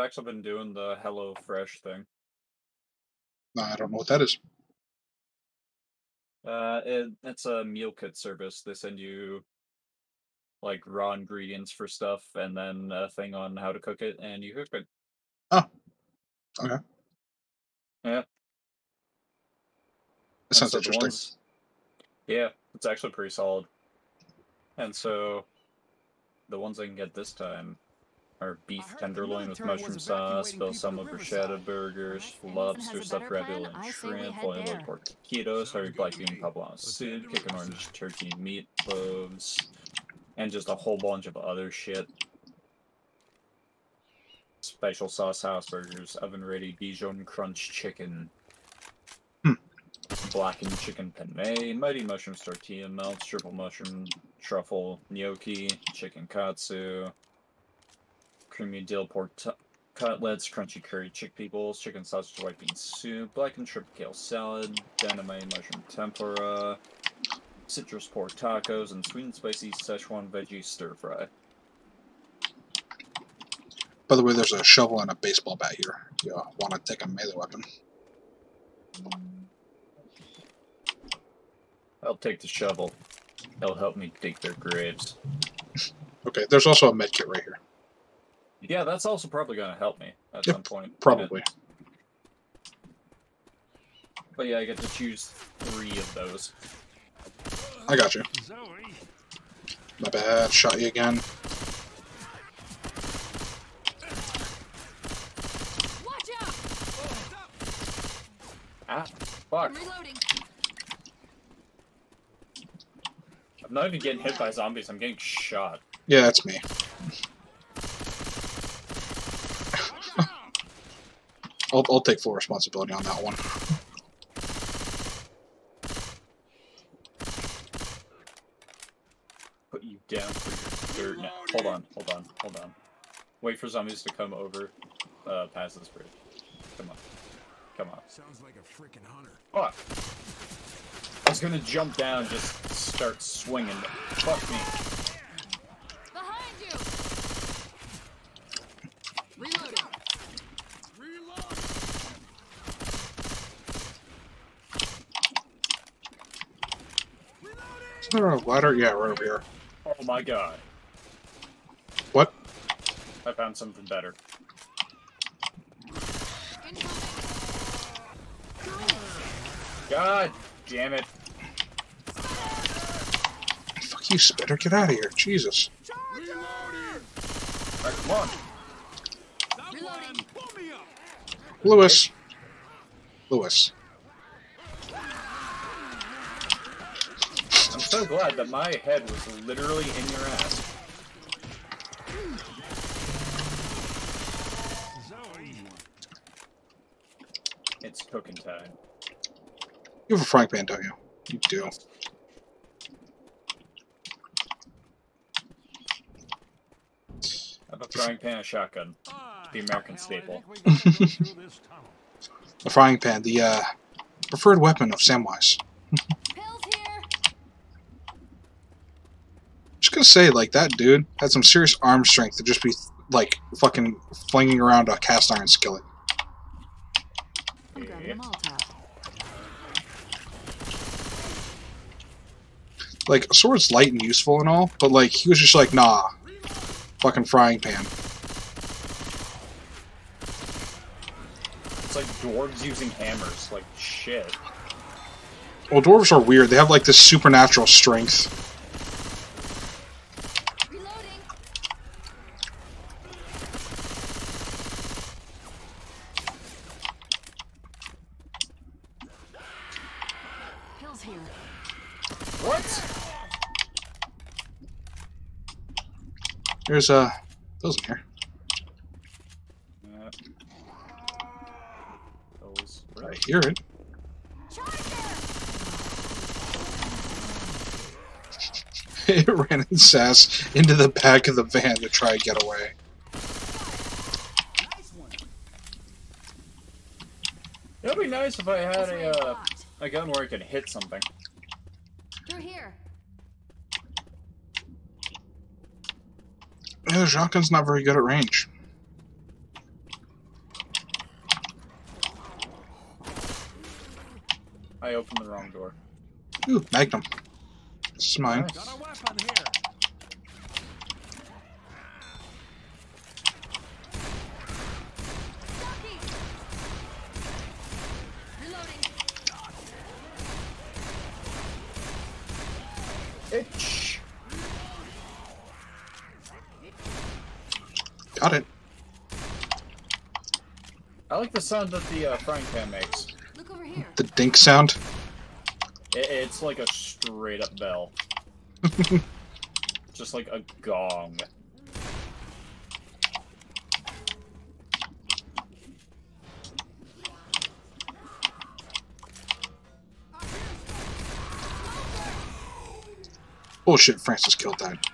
actually been doing the HelloFresh thing. No, I don't know what that is. It's a meal kit service. They send you like raw ingredients for stuff, and then a thing on how to cook it, and you cook it. Oh, okay. Yeah. That sounds interesting. Yeah, it's actually pretty solid. And so, the ones I can get this time are beef tenderloin with mushroom sauce, balsamic bruschetta burgers, lobster stuffed red eel and shrimp, boiled pork taquitos, hard black bean poblano soup, chicken orange turkey meatloaves, and just a whole bunch of other shit. Special sauce house burgers, oven-ready Dijon crunch chicken, blackened chicken penne, mighty mushrooms tortilla melts, triple mushroom truffle gnocchi, chicken katsu, creamy dill pork cutlets, crunchy curry chickpea bowls, chicken sausage white bean soup, blackened shrimp kale salad, dynamite mushroom tempura, citrus pork tacos, and sweet and spicy Szechuan veggie stir fry. By the way, there's a shovel and a baseball bat here. If you want to take a melee weapon. I'll take the shovel. It'll help me dig their graves. Okay, there's also a medkit right here. Yeah, that's also probably going to help me at some point. Probably. But yeah, I get to choose 3 of those. I got you. My bad, shot you again. Watch out! Ah, fuck. Reloading. I'm not even getting hit by zombies, I'm getting shot. Yeah, that's me. I'll take full responsibility on that one. Put you down for your dirt now. Hold on. Wait for zombies to come over past this bridge. Come on. Sounds like a freaking hunter. Fuck! I was gonna jump down, just start swinging. Fuck me. Behind you. Reload. Is there a ladder? Yeah, right over here. Oh my god. What? I found something better. God damn it. You spitter, get out of here. Jesus. Reloading. All right, come on. Reloading. Lewis. I'm so glad that my head was literally in your ass. It's cooking time. You have a frying pan, don't you? You do. A frying pan and a shotgun. The American staple. A frying pan, the preferred weapon of Samwise. Just gonna say, like, that dude had some serious arm strength to just be, like, fucking flinging around a cast iron skillet. Yeah. Like, a sword's light and useful and all, but, like, he was just like, nah. Fucking frying pan. It's like dwarves using hammers, like shit. Well, dwarves are weird. They have like this supernatural strength. Reloading. Hills here. What? There's those in here. Those. I hear it. It ran its ass into the back of the van to try and get away. It would be nice if I had a gun where I could hit something. Through here. Yeah, the shotgun's not very good at range. I opened the wrong door. Ooh, Magnum. This is mine. Nice. Got a weapon here. Itch. Got it. I like the sound that the frying pan makes. Look over here. The dink sound? It's like a straight up bell. Just like a gong. Bullshit, Francis killed that.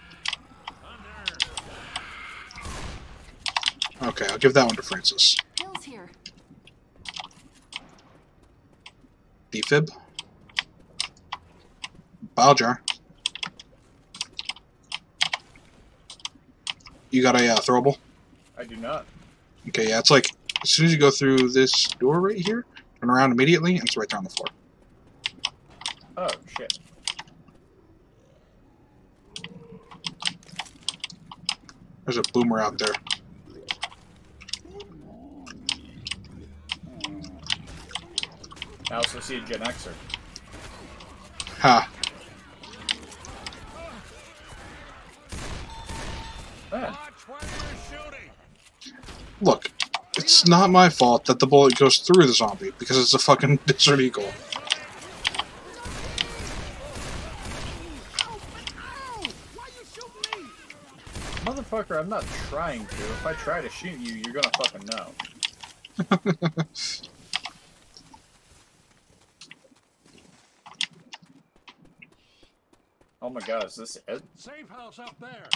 Okay, I'll give that one to Francis. Defib. Bile jar. You got a throwable? I do not. Okay, yeah, it's like, as soon as you go through this door right here, turn around immediately, and it's right there on the floor. Oh, shit. There's a boomer out there. I also see a Gen Xer. Ha. Ah. Look, it's not my fault that the bullet goes through the zombie, because it's a fucking Desert Eagle. Motherfucker, I'm not trying to. If I try to shoot you, you're gonna fucking know. Oh my god, is this it? Safe house up there.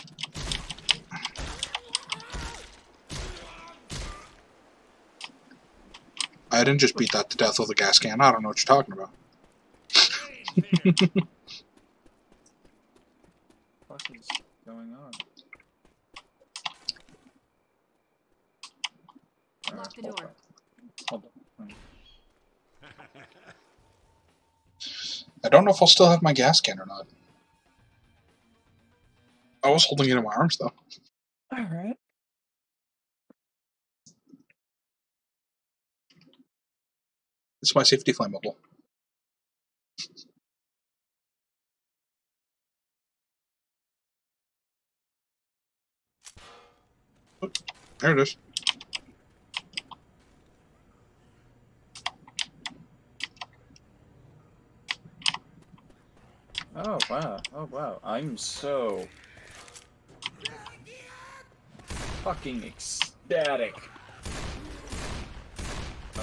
I didn't just beat that to death with a gas can. I don't know what you're talking about. What is going on? Lock the door. Hold on. I don't know if I'll still have my gas can or not. I was holding it in my arms, though. Alright. It's my safety flammable. Oh, there it is. Oh, wow. Oh, wow. I'm so... fucking ecstatic. Here.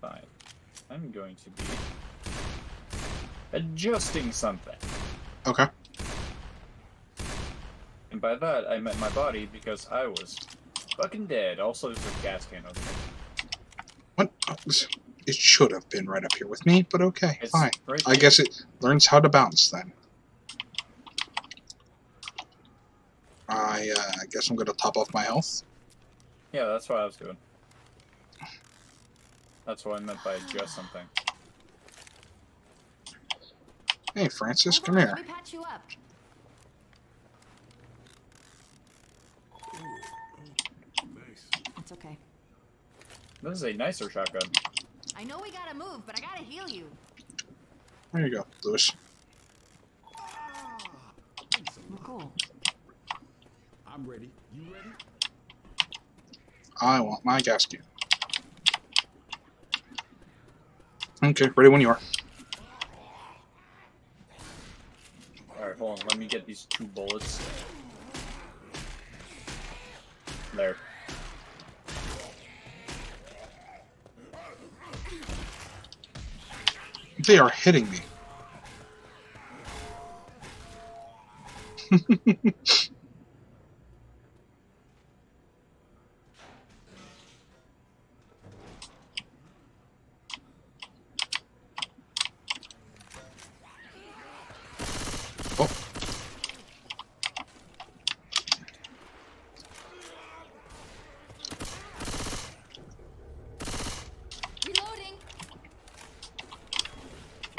Fine. I'm going to be adjusting something. Okay. And by that, I meant my body because I was fucking dead. Also, there's a gas can over here. What? It should have been right up here with me, but okay, it's fine. Right I guess it learns how to bounce then. I guess I'm going to top off my health. Yeah, that's what I was doing. That's what I meant by adjust something. Hey, Francis, come here. Let me patch you up. Nice. That's okay. This is a nicer shotgun. I know we gotta move, but I gotta heal you. There you go, Lewis. We're cool. I'm ready. You ready? I want my gas can. Okay, ready when you are. Alright, hold on. Let me get these two bullets. There. They are hitting me.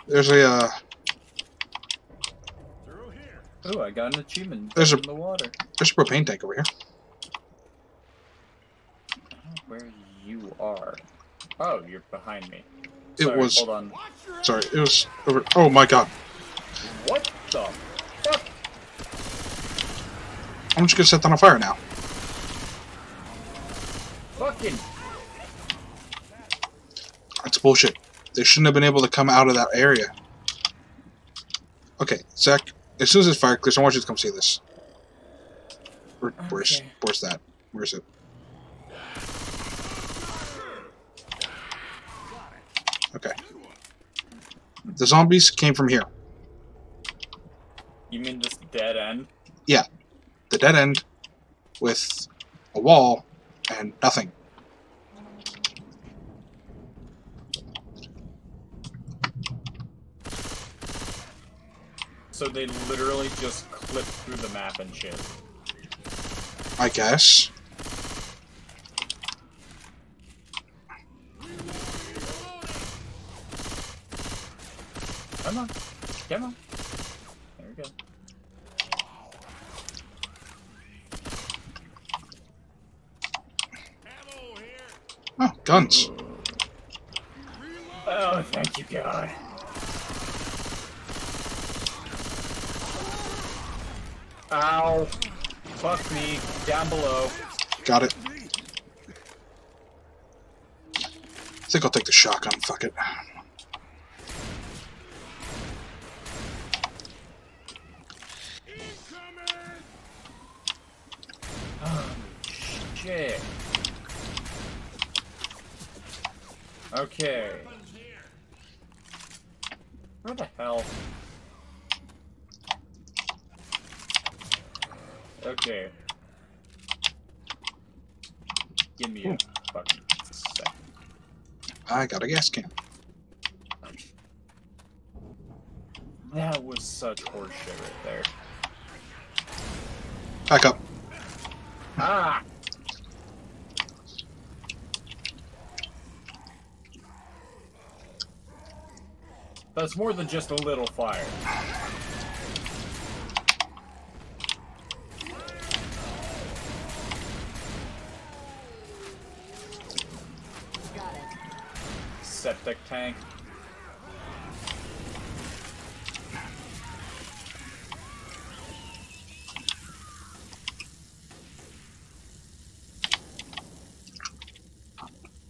There's a, Oh, I got an achievement. There's a, in the water. There's a propane tank over here. I don't know where you are. Oh, you're behind me. Sorry, it was. Hold on. Sorry, it was over. Oh my god. What the fuck? I'm just gonna set that on fire now. Fucking. That's bullshit. They shouldn't have been able to come out of that area. Okay, Zach. As soon as this fire clears, I want you to come see this. Where's that? Where is it? Okay. The zombies came from here. You mean this dead end? Yeah. The dead end with a wall and nothing. So they literally just clip through the map and shit. I guess. Come on. Come on. There we go. Oh, guns. Oh, thank you, God. Ow. Fuck me. Down below. Got it. I think I'll take the shotgun. Fuck it. Oh, shit. Okay. Where the hell? Okay. Give me a fucking second. I got a gas can. That was such horseshit right there. Back up. Ah! That's more than just a little fire. Septic tank.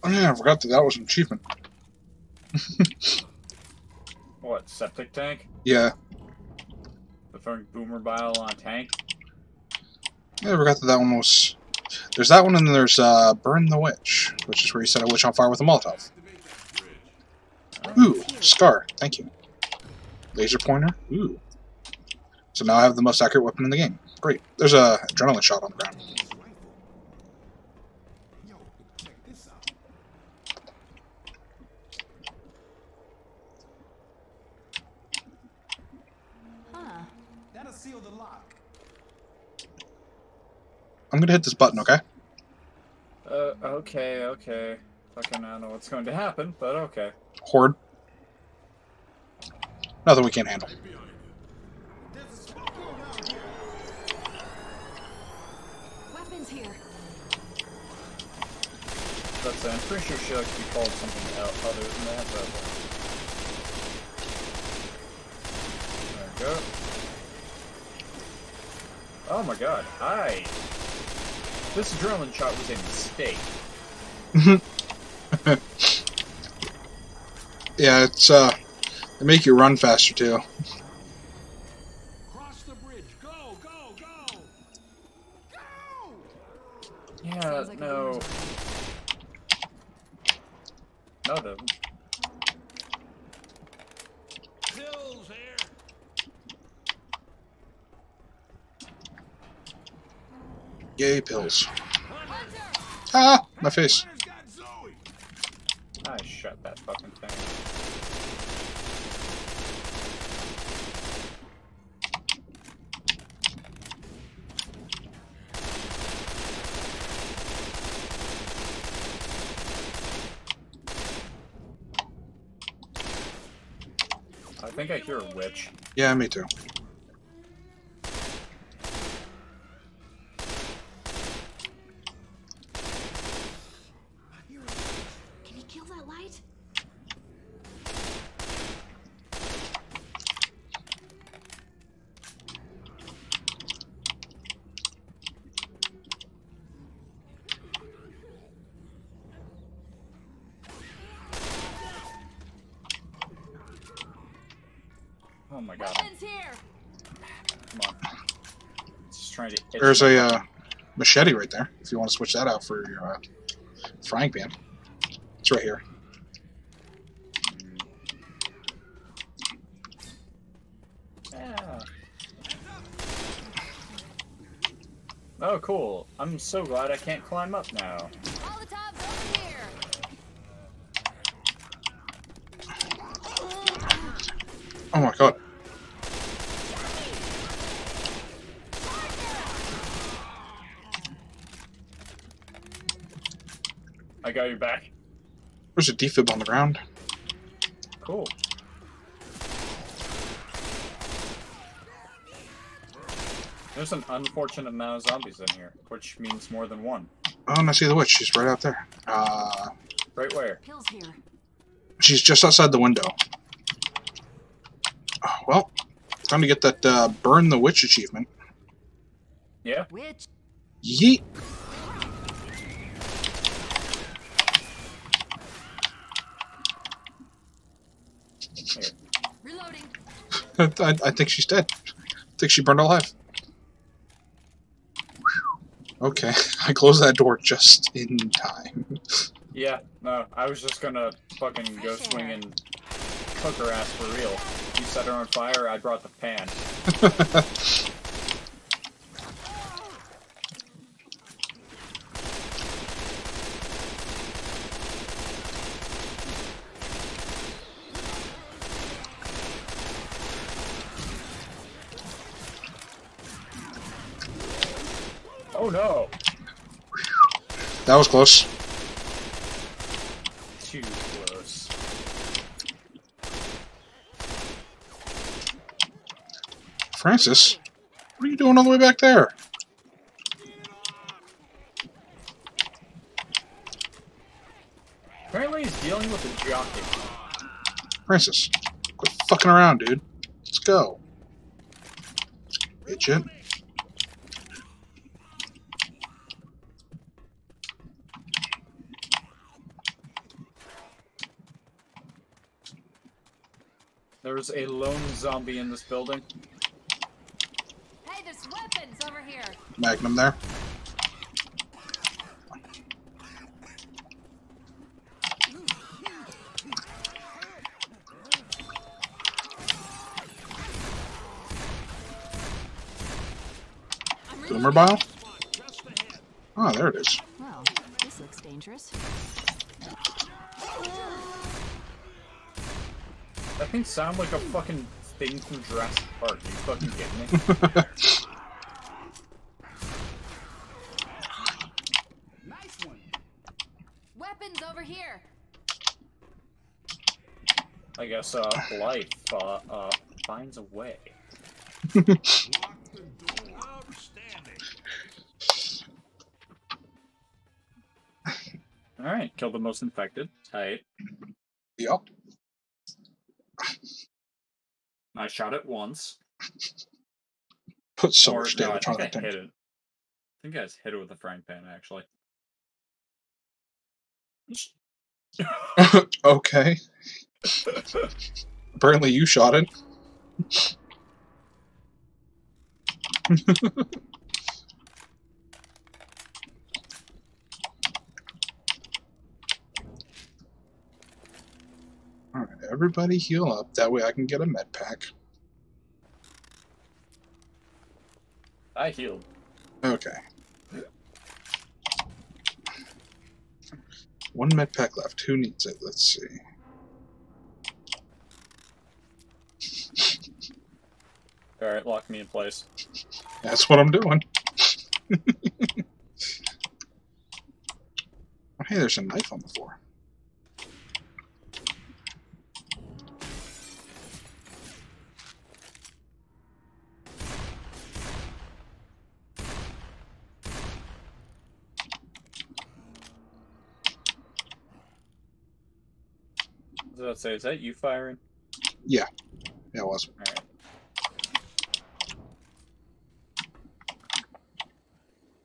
Oh yeah, I forgot that was an achievement. What, septic tank? Yeah. The throwing boomer bile on a tank? Yeah, I forgot that one was... There's that one and then there's Burn the Witch, which is where you set a witch on fire with a Molotov. Ooh, scar. Thank you. Laser pointer. Ooh. So now I have the most accurate weapon in the game. Great. There's a adrenaline shot on the ground. Huh. That'll seal the lock. I'm gonna hit this button, okay? Okay. Fucking I don't know what's going to happen, but okay. Horde. Nothing we can't handle. Weapons here. That's it. I'm pretty sure she likes to be called something other than that, but... There we go. Oh my god, hi! This adrenaline shot was a mistake. Yeah, it's they make you run faster too. Cross the bridge. Go, go, go. Go! Yeah, like no. No, the Bill's here. Yay, pills. Ah, my face. I shut that fucking thing. think I hear a witch. Yeah, me too. There's a machete right there, if you want to switch that out for your frying pan. It's right here. Yeah. Oh, cool. I'm so glad I can't climb up now. All the time's over here. Oh my god. I got your back. There's a defib on the ground. Cool. There's an unfortunate amount of zombies in here, which means more than one. Oh, and I see the witch. She's right out there. Right where? She's just outside the window. Oh, well, time to get that burn the witch achievement. Yeah. Witch. Yeet. I think she's dead. I think she burned alive. Okay, I closed that door just in time. Yeah, no, I was just gonna fucking go swing and cook her ass for real. You set her on fire, I brought the pan. Oh no! That was close. Too close. Francis, what are you doing all the way back there? Apparently he's dealing with a jockey. Francis, quit fucking around, dude. Let's go. Bitch it. There's a lone zombie in this building. Hey, there's weapons over here. Magnum there. Boomer bile? Oh, there it is. Well, this looks dangerous. That thing sounds like a fucking thing from Jurassic Park. Are you fucking kidding me? Nice one. Weapons over here. I guess life finds a way. Lock the door. Outstanding. All right, kill the most infected. Tight. Yup. I shot it once. Put so much damage on that thing. I think I just hit it with a frying pan, actually. Okay. Apparently you shot it. Alright, everybody heal up. That way I can get a med pack. I healed. Okay. One med pack left. Who needs it? Let's see. Alright, lock me in place. That's what I'm doing. Hey, there's a knife on the floor. I was about to say, is that you firing? Yeah. Yeah, it was. All right.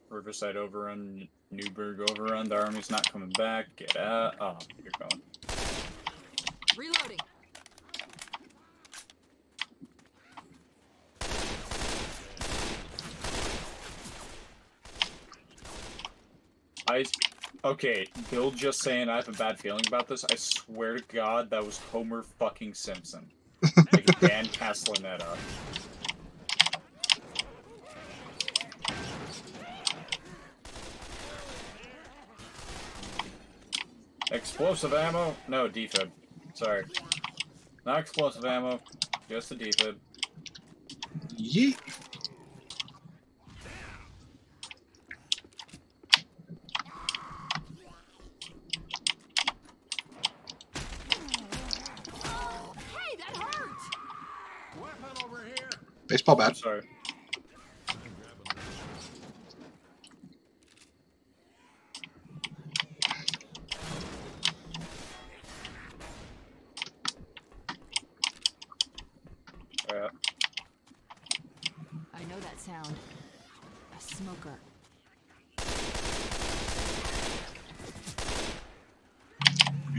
Riverside overrun, Newburgh overrun. The army's not coming back. Get out. Oh, you're going. Reloading. Okay, Bill just saying I have a bad feeling about this. I swear to God, that was Homer fucking Simpson. Like Dan Castellaneta. Explosive ammo? No, defib. Sorry. Not explosive ammo, just a defib. Yeet. Oh, hey, that hurts. Weapon over here. Baseball bat. I'm sorry.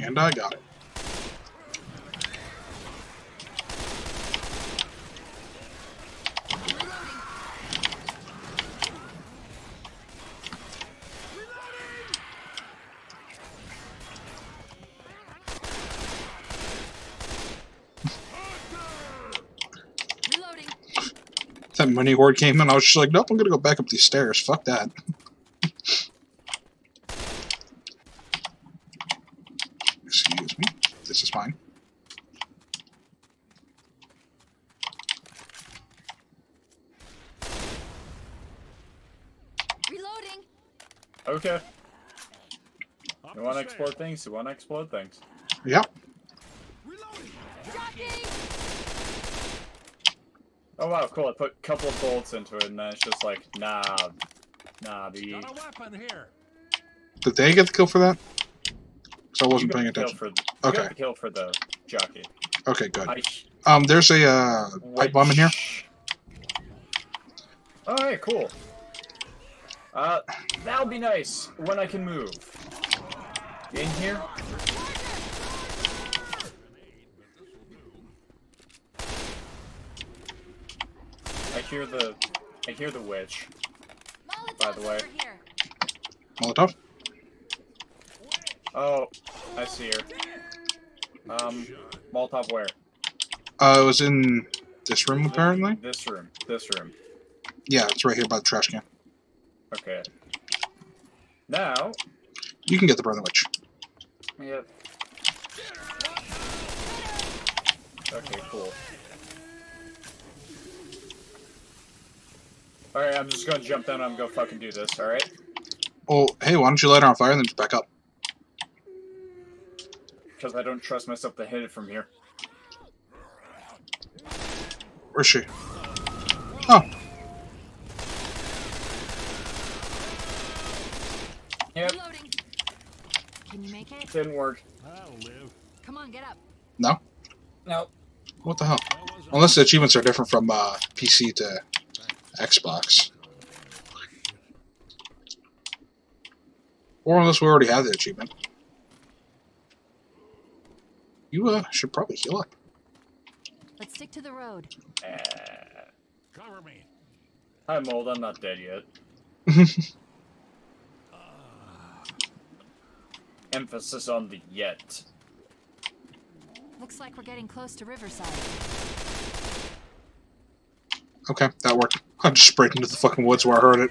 And I got it. Reloading. Reloading. That money horde came in, I was just like, nope, I'm gonna go back up these stairs. Fuck that. This is fine. Reloading. Okay. You want to explode things? You want to explode things? Yep. Oh wow, cool. I put a couple of bolts into it, and then it's just like, nah, be. Got a weapon here. Did they get the kill for that? I wasn't paying attention. Okay. Kill for the jockey. Okay, good. There's a pipe bomb in here. All right, cool. That'll be nice when I can move. In here. I hear the witch. Molotov, by the way. Molotov. Oh, I see her. Molotov where? It was in this room, apparently. This room. Yeah, it's right here by the trash can. Okay. Now... you can get the Brother Witch. Yep. Okay, cool. Alright, I'm just gonna jump down and I'm gonna fucking do this, alright? Oh, hey, why don't you light her on fire and then just back up? Because I don't trust myself to hit it from here. Where's she? Oh. Yep. Can you make it? Didn't work. I'll live. Come on, get up. No? No. What the hell? Unless the achievements are different from PC to Xbox. Or unless we already have the achievement. You should probably heal up. Let's stick to the road. Cover me. I'm old. I'm not dead yet. Emphasis on the yet. Looks like we're getting close to Riverside. Okay, that worked. I just sprayed into the fucking woods where I heard it.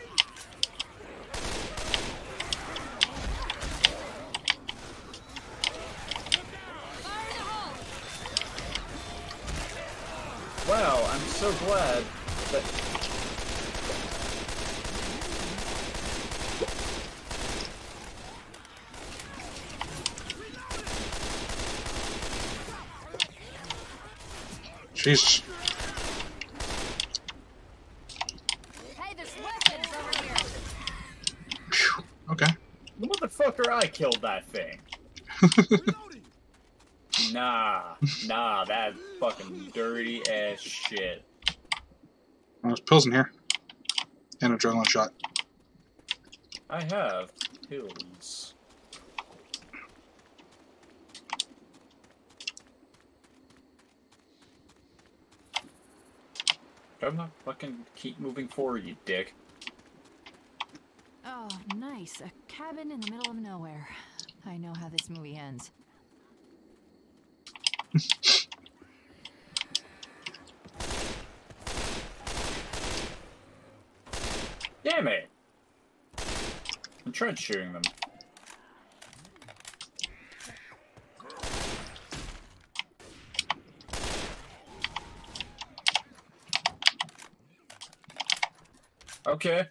Wow, I'm so glad that... Jesus. Hey, there's weapons over here. Phew, okay. Motherfucker, I killed that thing. Nah, that fucking dirty ass shit. Well, there's pills in here. And an adrenaline shot. I have pills. I'm not fucking keep moving forward, you dick. Oh, nice. A cabin in the middle of nowhere. I know how this movie ends. Damn it! I'm trench shooting them. Okay.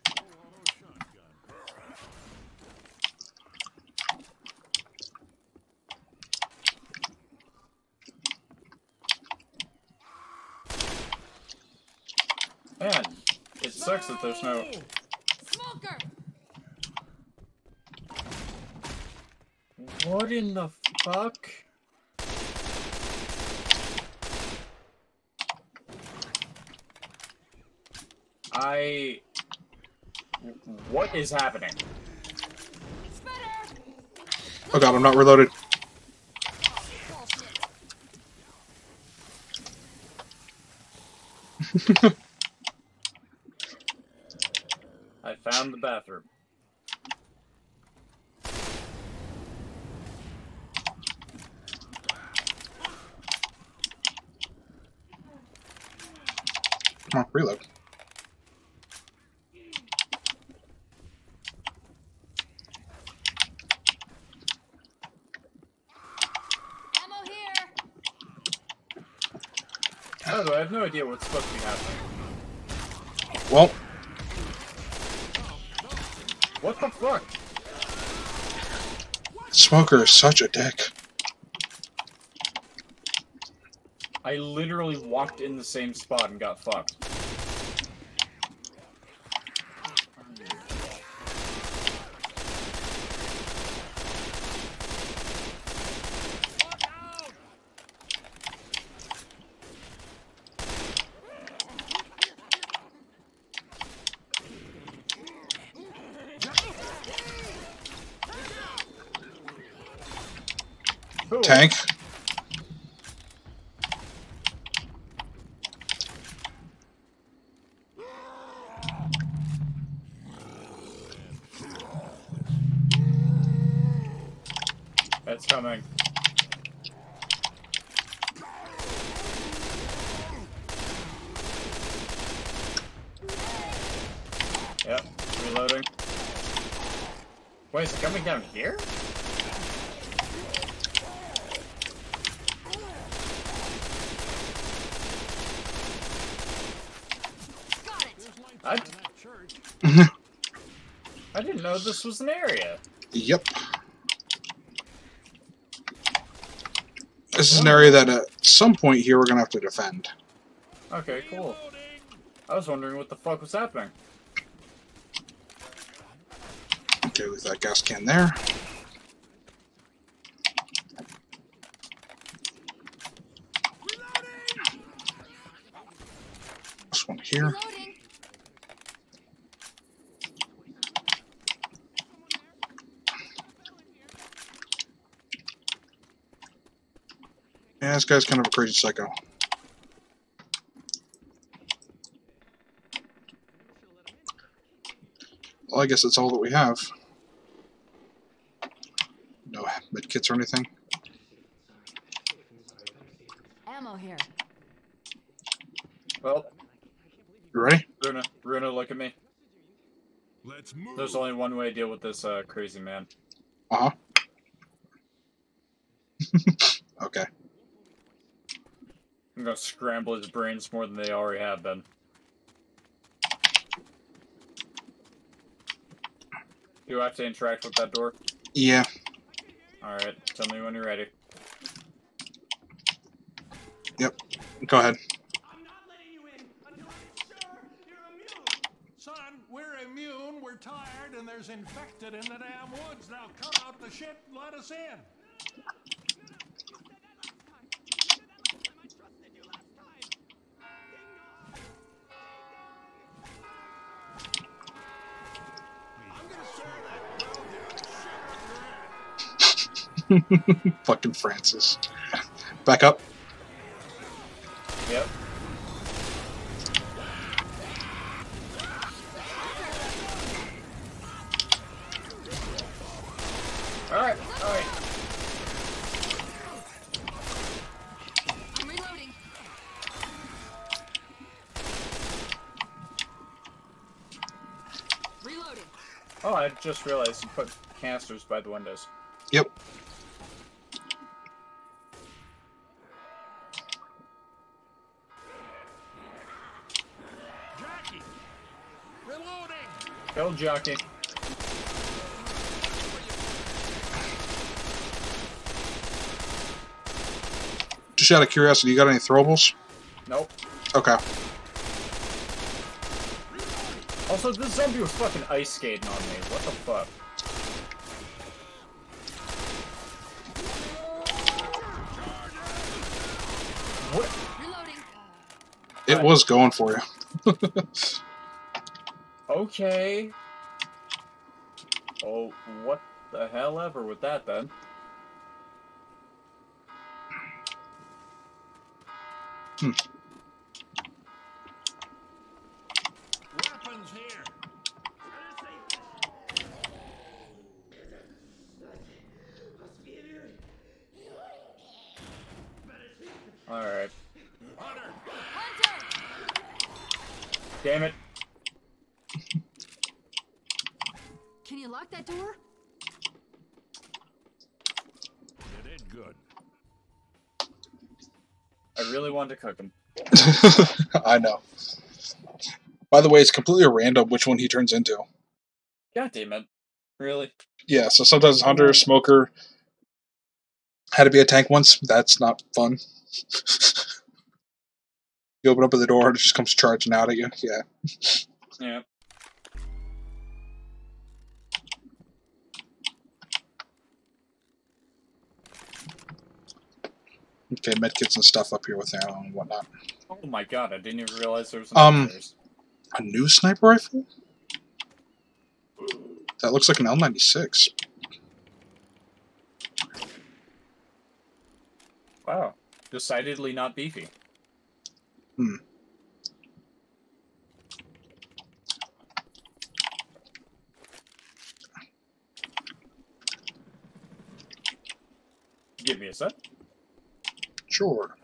Man, it sucks that there's no... Smoker! What in the fuck? What is happening? Oh god, I'm not reloaded. I found the bathroom. Come on, reload. I have no idea what's supposed to be happening. Well, what the fuck? Smoker is such a dick. I literally walked in the same spot and got fucked. Tank. That's coming. Yep, reloading. Wait, is it coming down here? I didn't know this was an area. Yep. This is an area that at some point here we're gonna have to defend. Okay, cool. I was wondering what the fuck was happening. Okay, leave that gas can there. This one here. Yeah, this guy's kind of a crazy psycho. Well, I guess that's all that we have. No medkits or anything. Ammo here. Well, you ready? Runa, look at me. Let's move. There's only one way to deal with this crazy man. Uh huh. Okay. I'm gonna scramble his brains more than they already have been. Do I have to interact with that door? Yeah. Alright, tell me when you're ready. Yep, go ahead. I'm not letting you in. I'm not sure you're immune. Son, we're immune, we're tired, and there's infected in the damn woods. Now come out the shit, let us in. Fucking Francis. Back up. Yep. Alright, alright. I'm reloading. Reloading. Oh, I just realized you put canisters by the windows. Yep. Jockey. Reloading. Go, Jockey. Just out of curiosity, you got any throwables? Nope. Okay. Also, this zombie was fucking ice skating on me. What the fuck? What? It was going for you. Okay. Oh, what the hell ever with that then? Hmm. Weapons here. All right. Hunter. Damn it. Can you lock that door? You did good. I really wanted to cook him. I know. By the way, it's completely random which one he turns into. God damn it. Really? Yeah, so sometimes hunter, smoker. Had to be a tank once. That's not fun. You open up the door and it just comes charging out at you. Yeah. Yeah. Okay, medkits and stuff up here with ammo and whatnot. Oh my god, I didn't even realize there was a new sniper rifle? That looks like an L96. Wow. Decidedly not beefy. Hmm. Give me a sec. Sure.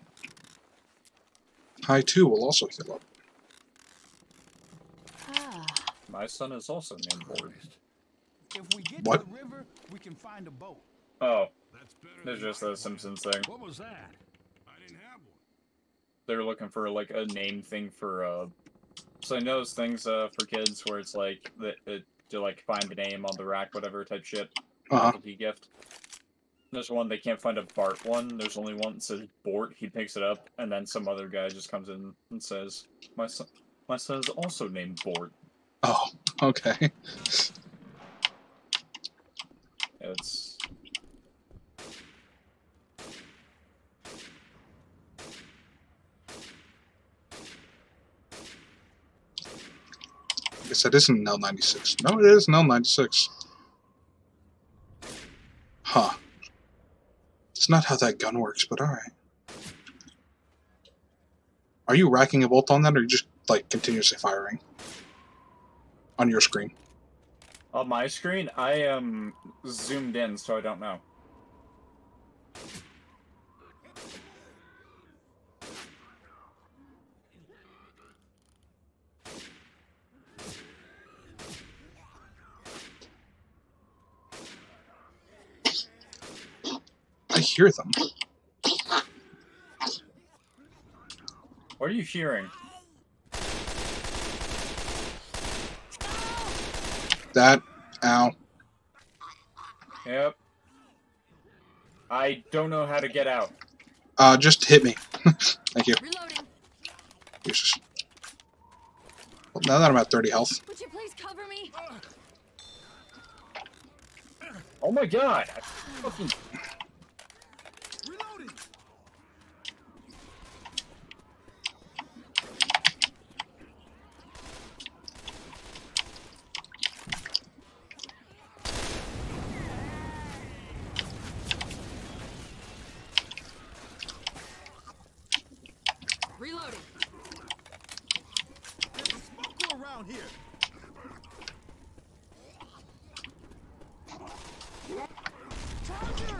High 2 will also heal up. Ah. My son is also named Forest. If we get to the river, we can find a boat. Oh. There's just a Simpsons thing. What was that? I didn't have one. They're looking for like a name thing for so I know those things for kids where it's like that to like find the name on the rack, whatever type shit. Novelty gift. There's one, they can't find a Bart one. There's only one that says Bort. He picks it up, and then some other guy just comes in and says, my son is also named Bort. Oh, okay. It's... I guess that isn't an L96. No, it is an L96. Huh. It's not how that gun works, but alright. Are you racking a bolt on that, or are you just, like, continuously firing? On your screen. On my screen? I am zoomed in, so I don't know. Hear them. What are you hearing? That. Ow. Yep. I don't know how to get out. Just hit me. Thank you. Reloading. Jesus. Well, now that I'm at 30 health. Would you please cover me? Oh my god! I fucking... Reloading. There's a smoker around here. Charger!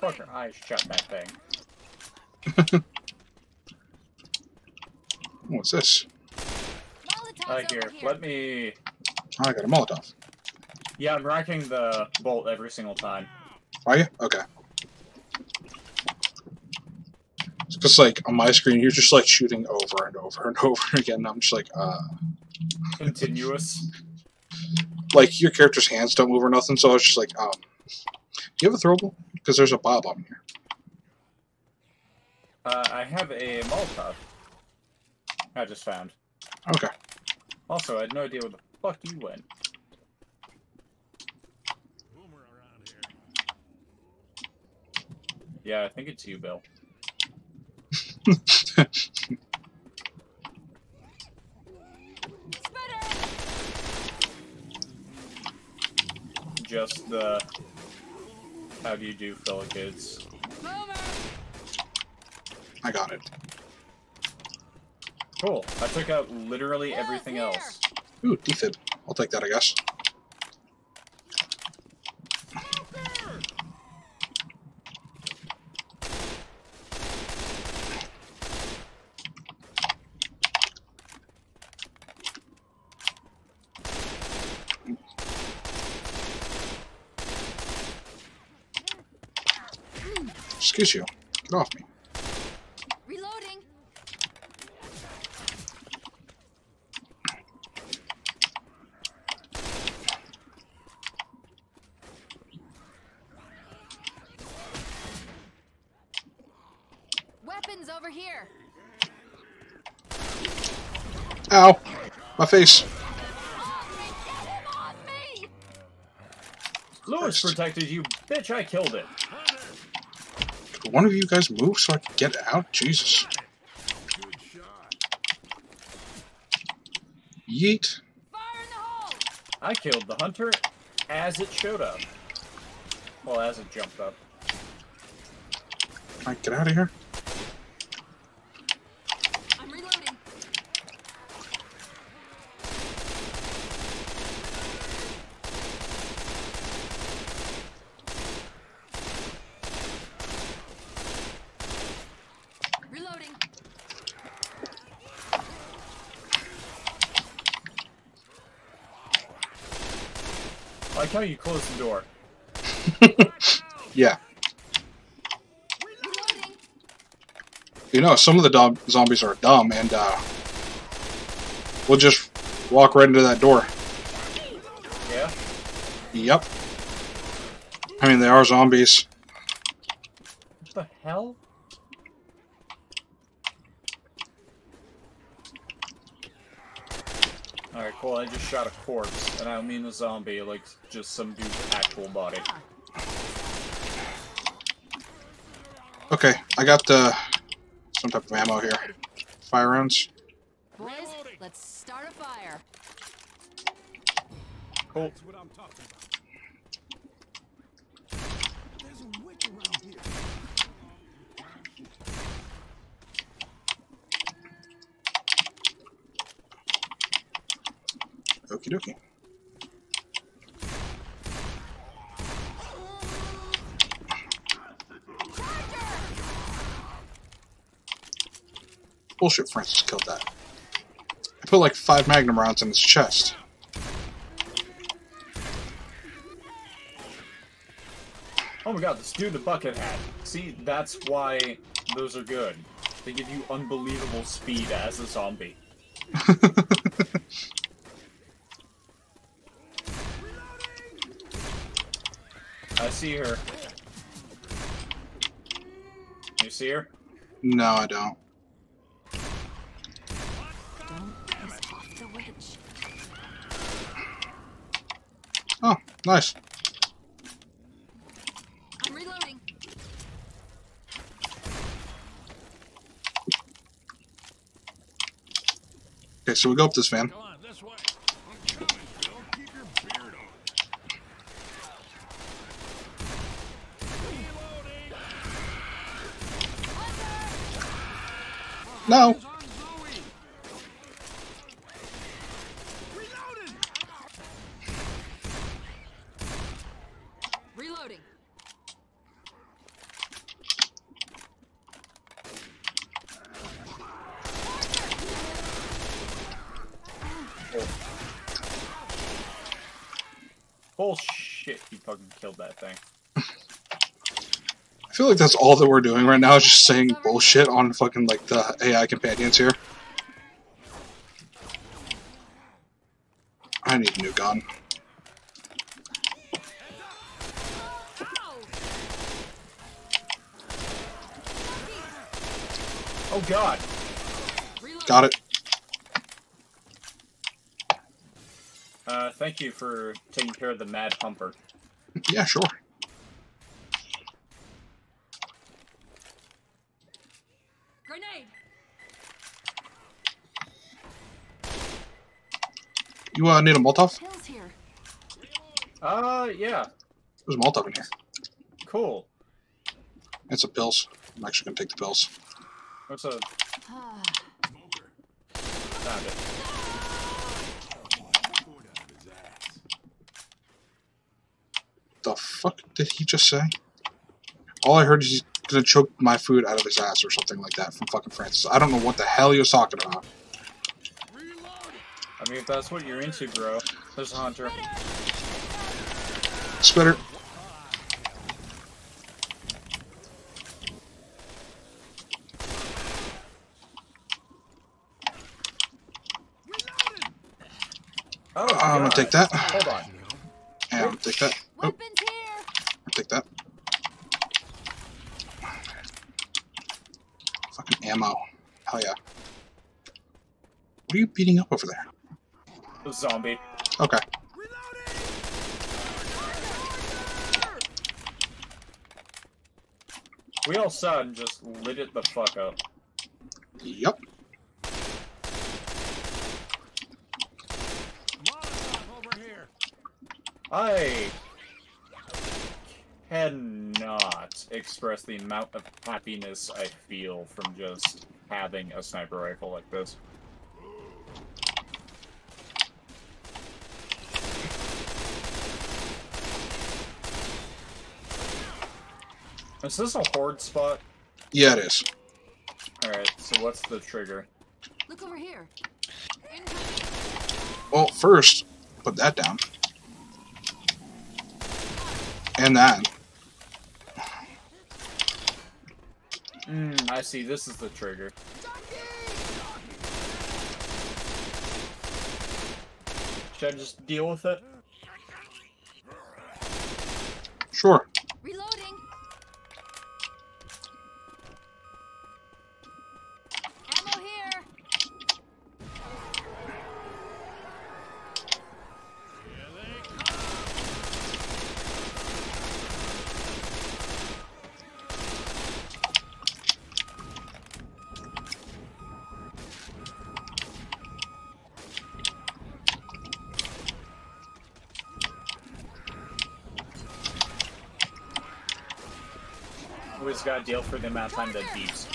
Fuck your eyes shut, that thing. What's this? Right here. Let me... Oh, I got a Molotov. Yeah, I'm racking the bolt every single time. Are you? Okay. It's because, like, on my screen, you're just, like, shooting over and over and over again. And I'm just like, Continuous? Like, your character's hands don't move or nothing, so I was just like, do you have a throwable? Because there's a bob on here. I have a Molotov. I just found. Okay. Also, I had no idea where the fuck you went. Boomer around here. Yeah, I think it's you, Bill. Just the... How do you do, fellow kids? I got it. Cool. I took out literally everything else. Ooh, defib. I'll take that, I guess. Excuse you. Get off me. Reloading. Weapons over here. Ow. My face. Get him off me. Lewis protected you, bitch. I killed it. One of you guys move so I can get out? Jesus. Yeet. Fire in the hole. I killed the hunter as it showed up. Well, as it jumped up. Can I get out of here? I'm reloading. I like how you close the door. Yeah. You know, some of the zombies are dumb, and we'll just walk right into that door. Yeah? Yep. I mean, they are zombies. What the hell? Alright, cool, I just shot a corpse, and I don't mean a zombie, like, just some dude's actual body. Okay, I got, some type of ammo here. Fire rounds. Boys, let's start a fire. Cool. That's what I'm talking about. There's a witch around here. Okie dokie. Bullshit, Francis killed that. I put like 5 magnum rounds in his chest. Oh my god, this dude the bucket hat. See, that's why those are good. They give you unbelievable speed as a zombie. I see her. You see her? No, I don't. Don't piss off the witch. Nice. I'm reloading. Okay, so we go up this van. Go on, this way. I'm coming, Bill. Keep your beard on. Reloading. No. Bullshit, he fucking killed that thing. I feel like that's all that we're doing right now is just saying bullshit on fucking, like, the AI companions here. I need a new gun. Oh god. Got it. Thank you for taking care of the mad humper. Yeah, sure. Grenade. You need a Molotov? Here. Yeah. There's a Molotov in here. Cool. And some pills. I'm actually gonna take the pills. What's a... Found it. The fuck did he just say? All I heard is he's gonna choke my food out of his ass or something like that from fucking Francis. I don't know what the hell he was talking about. I mean, if that's what you're into, bro. There's a hunter. Spitter. Oh, I'm gonna take that. Hold on. Yeah, I'm gonna take that. Oh. I'll take that. Fucking ammo. Hell yeah. What are you beating up over there? A zombie. Okay. We all saw and just lit it the fuck up. Yep. Over here. Hey. Cannot express the amount of happiness I feel from just having a sniper rifle like this. Is this a horde spot? Yeah, it is. Alright, so what's the trigger? Look over here. Well, first, put that down. And that. I see. This is the trigger. Should I just deal with it? Sure. Reloading. Ammo here. Always got a deal for the amount of time that beeps.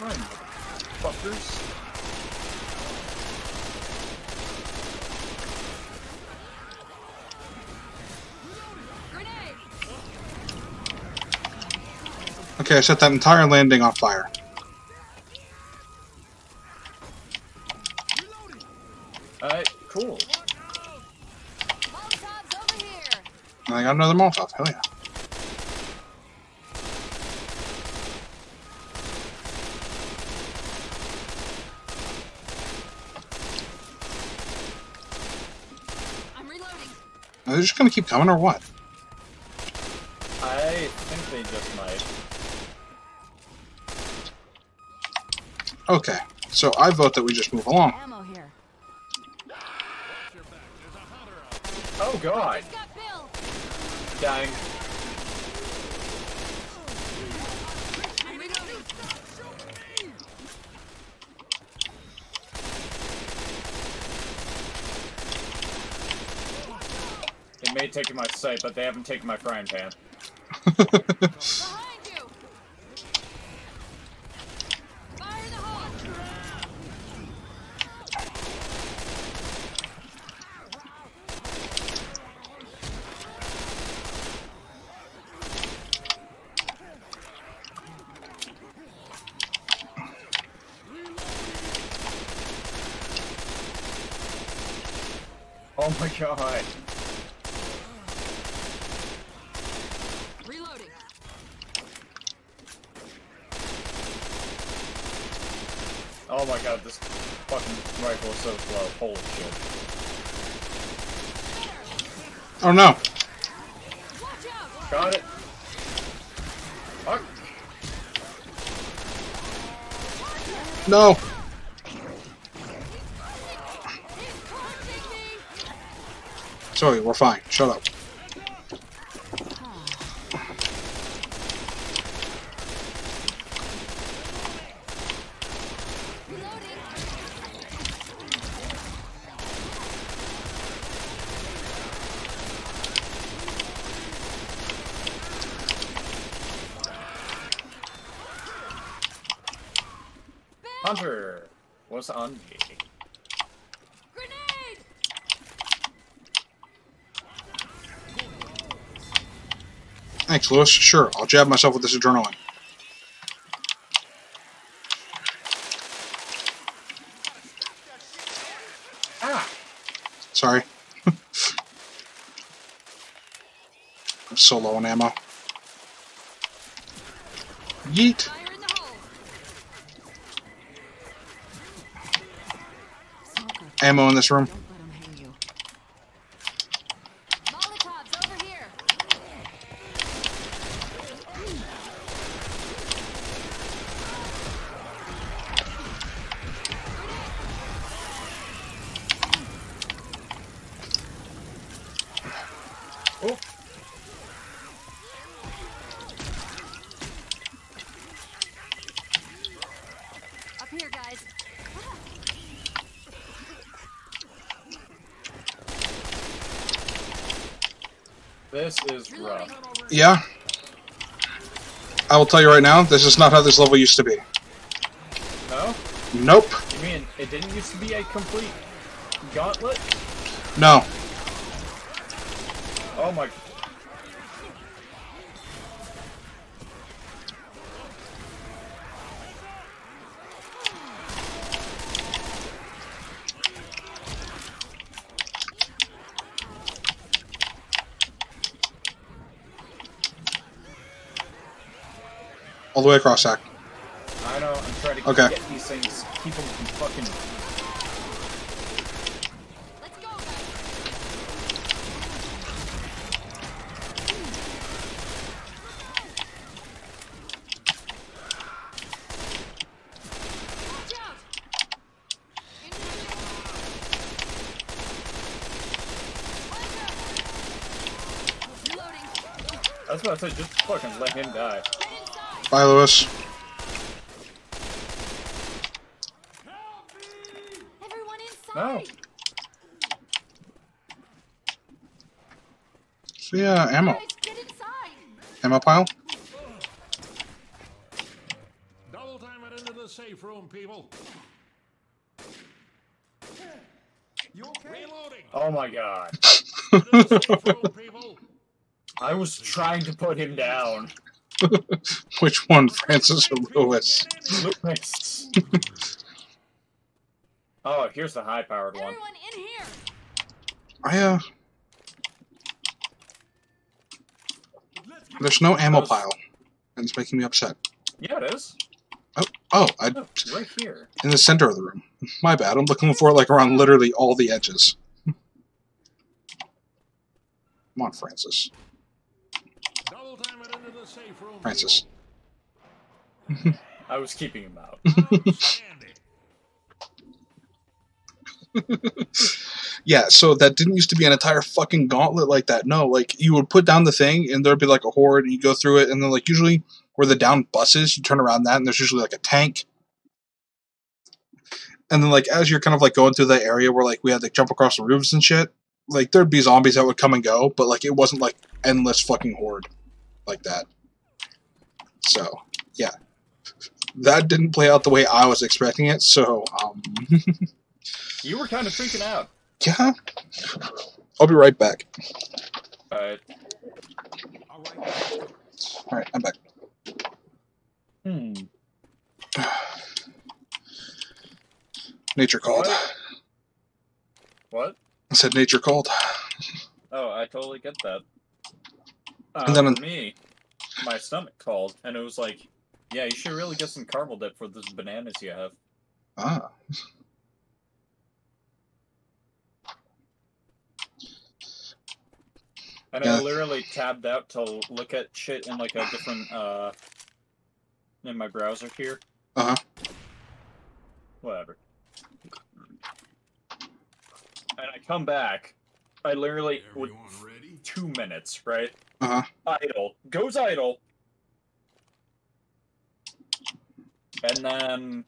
Run, fuckers. Okay, I set that entire landing on fire. Alright, cool. Molotov's over here. And I got another Molotov, hell yeah. Are they just gonna keep coming or what? I think they just might. Okay, so I vote that we just move along. Oh god! Dying. They may take my sight, but they haven't taken my frying pan. Oh my god. Reloading. Oh my god, this fucking rifle is so slow. Holy shit. Oh no. Got it. Fuck. No. Sorry, we're fine. Shut up. Hunter was on me. Thanks, Lewis. Sure, I'll jab myself with this adrenaline. Ah. Sorry. I'm so low on ammo. Yeet. Ammo in this room. This is rough. Yeah. I will tell you right now, this is not how this level used to be. No? Nope. You mean it didn't used to be a complete gauntlet? No. Oh my... All the way across, Zach. I know, I'm trying to get these things, keep them from fucking... Let's go, guys. I was about to say, just fucking let him die. Bye, Lewis. No. So yeah, ammo. Ammo pile. Double time it into the safe room, people. You okay? Reloading. Oh my god. I was trying to put him down. Which one, Francis or Lewis? Lewis. Oh, here's the high-powered one. In here. There's no ammo pile, and it's making me upset. Yeah, it is. Right here. In the center of the room. My bad. I'm looking for it like around literally all the edges. Come on, Francis. Francis. I was keeping him out. Yeah, so that didn't used to be an entire fucking gauntlet like that. No, like, you would put down the thing, and there'd be, like, a horde, and you go through it, and then, like, usually where the down buses, you turn around that, and there's usually, like, a tank. And then, like, as you're kind of, like, going through that area where, like, we had to jump across the roofs and shit, like, there'd be zombies that would come and go, but, like, it wasn't, like, endless fucking horde like that. So, yeah. That didn't play out the way I was expecting it, so, You were kind of freaking out. Yeah. I'll be right back. Alright. Alright, I'm back. Nature called. What? I said nature called. Oh, I totally get that. And then me, my stomach called, and it was like, yeah, you should really get some caramel dip for those bananas you have. Ah. And yeah. I literally tabbed out to look at shit in, like, a different, in my browser here. Uh-huh. Whatever. And I come back. I literally... Everyone ready? 2 minutes, right? Uh-huh. Idle. Goes idle. And then...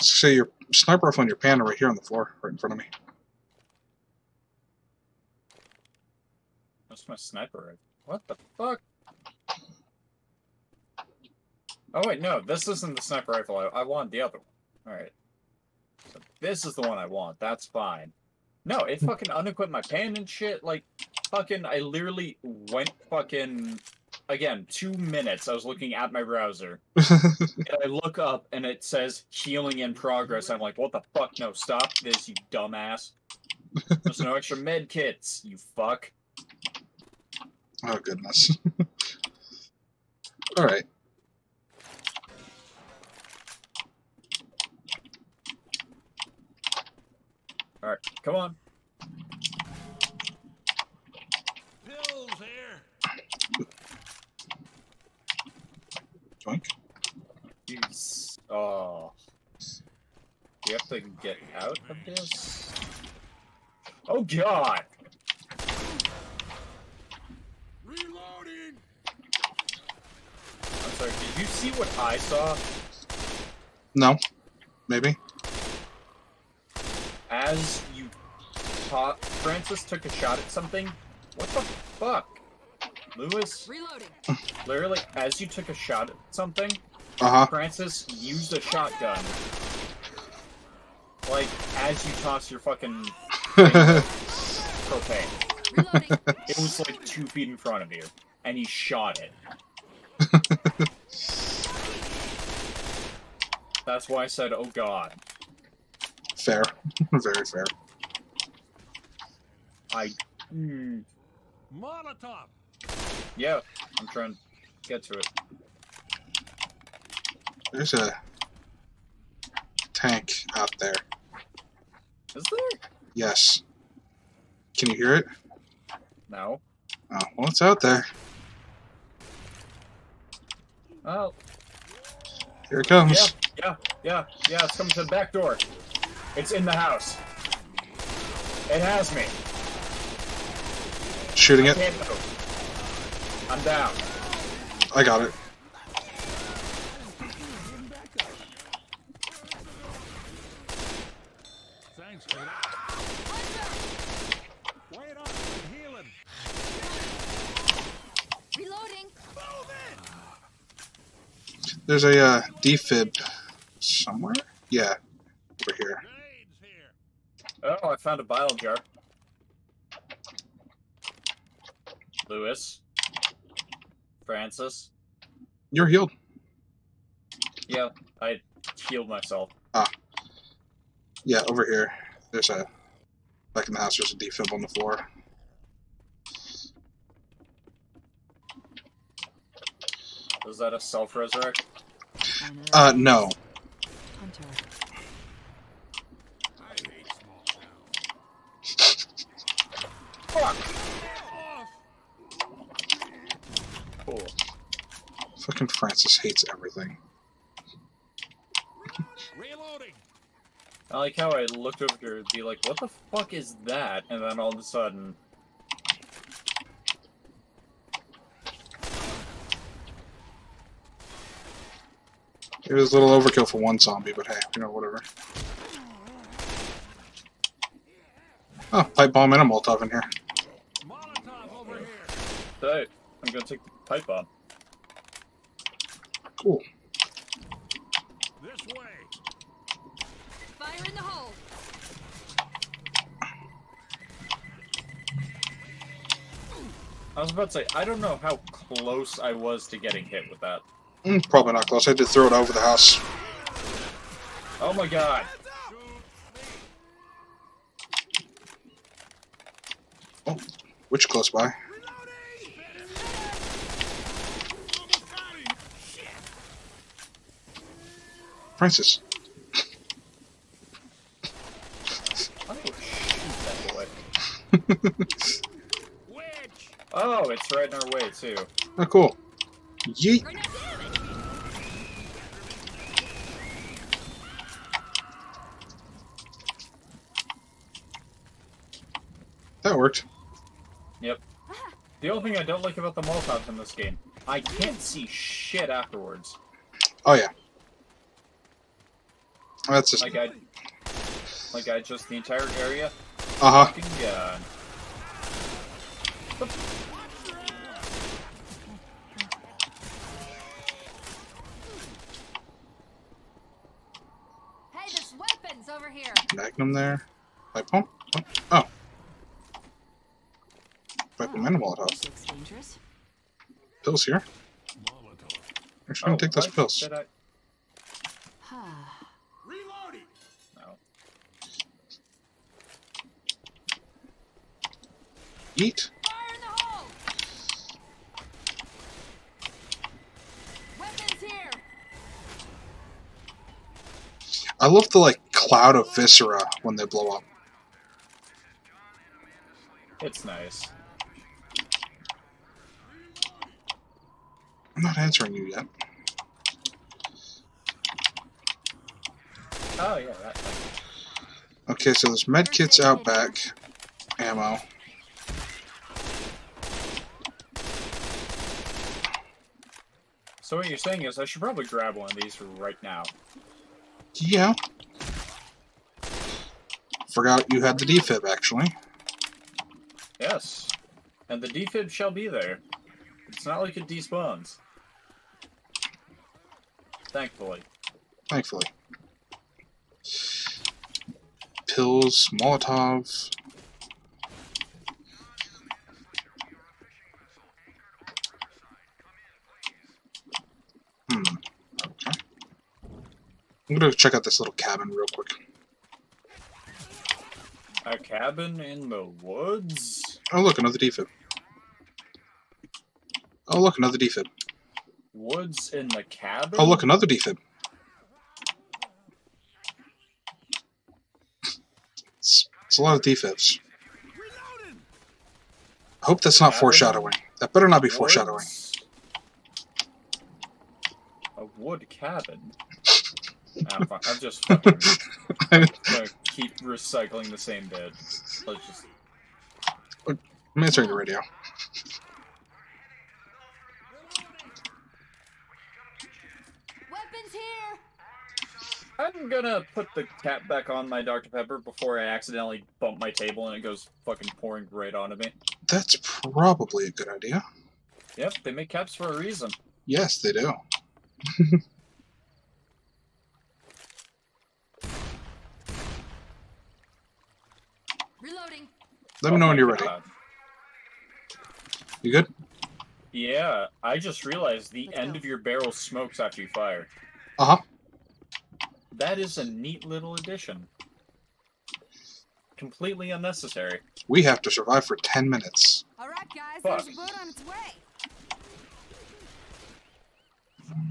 So your sniper rifle and your panda right here on the floor, right in front of me. My sniper rifle. What the fuck? Oh wait, no, this isn't the sniper rifle. I want the other one. Alright. So this is the one I want. That's fine. No, it fucking unequipped my pan and shit. Like, fucking, I literally went fucking... Again, 2 minutes I was looking at my browser. And I look up and it says healing in progress. I'm like, what the fuck? No, stop this, you dumbass. There's no extra med kits, you fuck. Oh, goodness. All right. All right, come on. Pills here. Joink. Jeez. Oh. You have to get out of this? Oh, God. Sorry, did you see what I saw? No. Maybe. As you talk, Francis took a shot at something. What the fuck? Lewis? Reloading. Literally, as you took a shot at something, Francis used a shotgun. Like, as you toss your fucking... propane. Reloading. It was like 2 feet in front of you, and he shot it. That's why I said, oh God. Fair. Very fair. Molotov! Yeah, I'm trying to get to it. There's a tank out there. Is there? Yes. Can you hear it? No. Oh, well, it's out there. Oh. Here it comes. Yeah, it's coming to the back door. It's in the house. It has me. Shooting it. Can't move. I'm down. I got it. Thanks for that. Wait on, healing. Reloading. Move it. There's a defib somewhere? Yeah, over here. Oh, I found a bile jar. Lewis. Francis. You're healed. Yeah, I healed myself. Ah. Yeah, over here. There's a... Back in the house, there's a defib on the floor. Is that a self-resurrect? No. Fuck! Cool. Fucking Francis hates everything. Reloading. I like how I looked over here and be like, what the fuck is that? And then all of a sudden... It was a little overkill for one zombie, but hey, you know, whatever. Oh, pipe bomb and a Molotov in here. Molotov over here. So, I'm gonna take the pipe bomb. Cool. This way. Fire in the hole. I was about to say, I don't know how close I was to getting hit with that. Probably not close. I did throw it over the house. Oh my god. Oh, witch close by. Francis. Oh, it's right in our way, too. Oh, cool. Yeet. That worked. Yep. The only thing I don't like about the Molotovs in this game, I can't see shit afterwards. Oh yeah. That's just... Like I just the entire area. Uh huh. Fucking god. Hey, there's weapons over here. Magnum there. Pipe bomb. Oh. Molotov. Pills here. Actually, I'm gonna take those pills. Reloading. No. Eat. Fire in the hole. Weapons here. I love the like cloud of viscera when they blow up. It's nice. I'm not answering you yet. Oh, yeah. That. Okay, so there's med kits out back. Ammo. So what you're saying is I should probably grab one of these right now. Yeah. Forgot you had the defib, actually. Yes. And the defib shall be there. It's not like it despawns. Thankfully. Thankfully. Pills, Molotov. Okay. I'm gonna check out this little cabin real quick. A cabin in the woods? Oh look, another defib. Oh look, another defib. Woods in the cabin? Oh look, another defib. It's a lot of defibs. I hope that's not foreshadowing. That better not be foreshadowing. A wood cabin? I'm just fucking gonna keep recycling the same bit. Let's just... I'm answering the radio. I'm gonna put the cap back on my Dr. Pepper before I accidentally bump my table and it goes fucking pouring right onto me. That's probably a good idea. Yep, they make caps for a reason. Yes, they do. Reloading. Let me know when you're ready. You good? Yeah, I just realized the end of your barrel smokes after you fire. Uh-huh. That is a neat little addition. Completely unnecessary. We have to survive for 10 minutes. All right, guys, there's a boat on its way.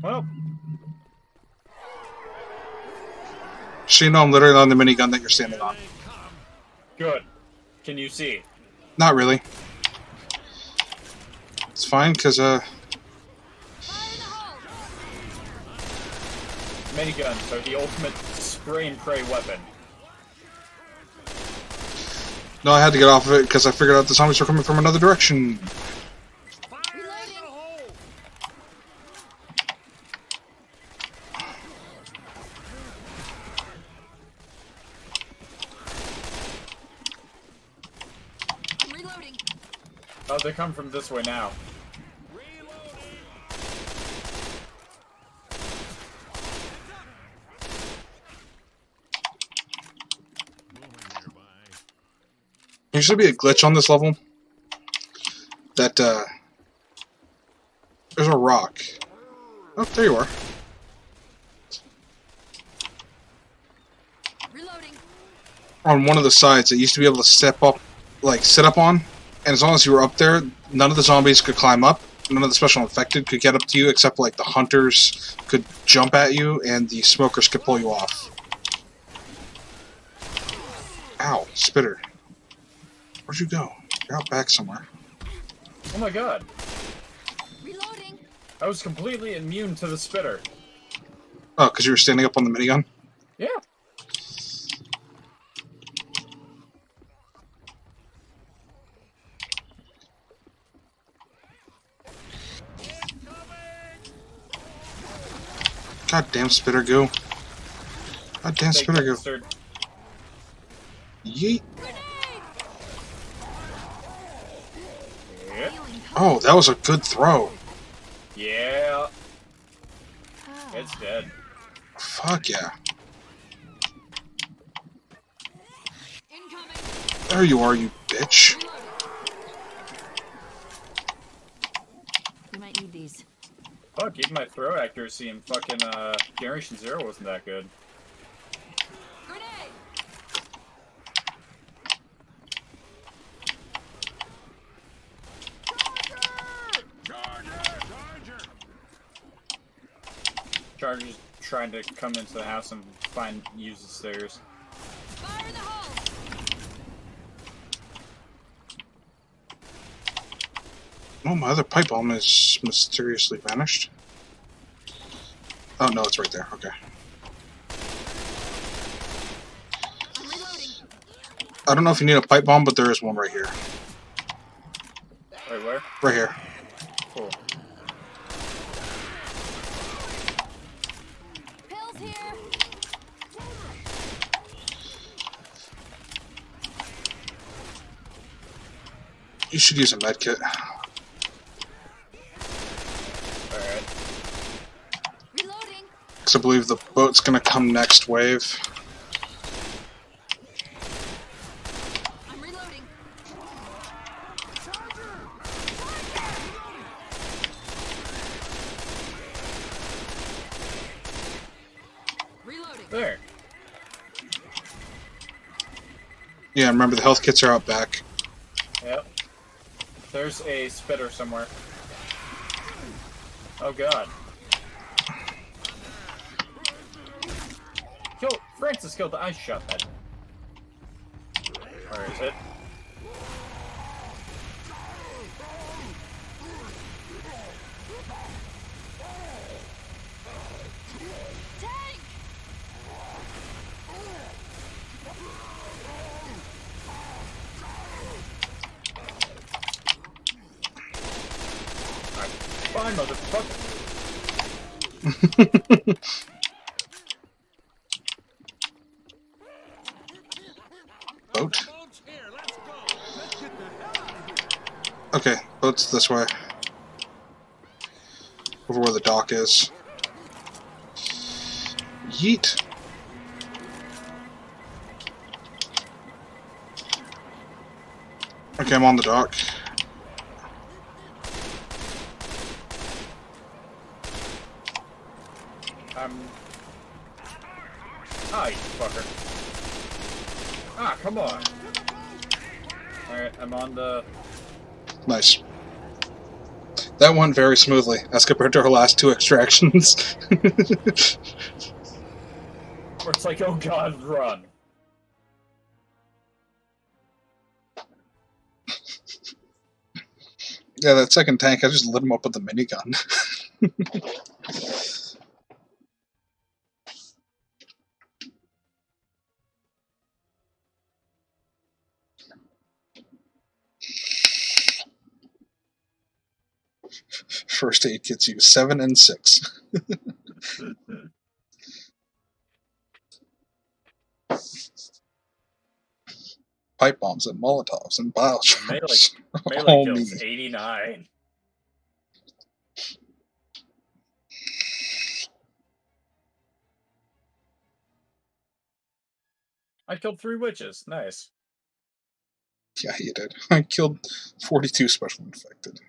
Well. She know I'm literally on the minigun that you're standing on. Good. Can you see? Not really. It's fine, because miniguns are the ultimate spray and pray weapon. No, I had to get off of it because I figured out the zombies were coming from another direction. Oh, they come from this way now. There should be a glitch on this level that, there's a rock. Oh, there you are. Reloading. On one of the sides, it used to be able to step up, like, sit up on, and as long as you were up there, none of the zombies could climb up, none of the special infected could get up to you, except, like, the hunters could jump at you, and the smokers could pull you off. Ow, spitter. Where'd you go? You're out back somewhere. Oh my god. Reloading. I was completely immune to the spitter. Oh, because you were standing up on the minigun? Yeah. Goddamn spitter goo. Goddamn spitter goo. Yeet. Oh, that was a good throw. Yeah. It's dead. Fuck yeah. There you are, you bitch. You might need these. Fuck, even my throw accuracy in fucking Generation Zero wasn't that good. Charger's trying to come into the house and use the stairs. Fire in the hole. Oh, my other pipe bomb is mysteriously vanished. Oh no, it's right there. Okay. I'm reloading. I don't know if you need a pipe bomb, but there is one right here. Right where? Right here. Cool. You should use a med kit. Alright. Reloading. Because I believe the boat's gonna come next wave. I'm reloading. Reloading. There. Yeah, remember the health kits are out back. Yep. There's a spitter somewhere. Oh god. Kill Francis killed the ice shot head. Where is it? Motherfucker. Boat. Okay, boat's this way. Over where the dock is. Yeet. Okay, I'm on the dock. Ah, you fucker. Ah, come on. Alright, I'm on the... Nice. That went very smoothly, as compared to our last two extractions. Where it's like, oh god, run. Yeah, that second tank, I just lit him up with the minigun. First aid gets you 7 and 6. Pipe bombs and Molotovs and bile shots. Melee kills 89. I killed 3 witches. Nice. Yeah, you did. I killed 42 special infected.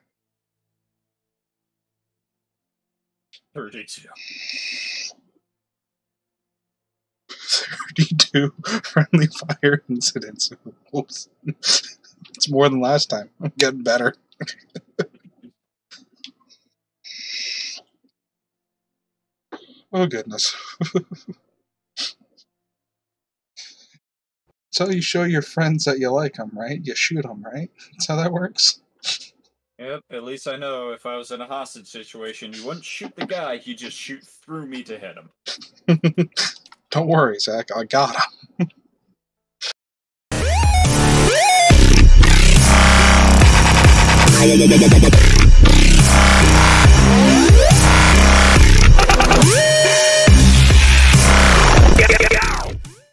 32. 32 friendly fire incidents. Oops. It's more than last time. I'm getting better. Oh, goodness. So you show your friends that you like them, right? You shoot them, right? That's how that works. Yep, at least I know if I was in a hostage situation, you wouldn't shoot the guy, you just shoot through me to hit him. Don't worry, Zach, I got him.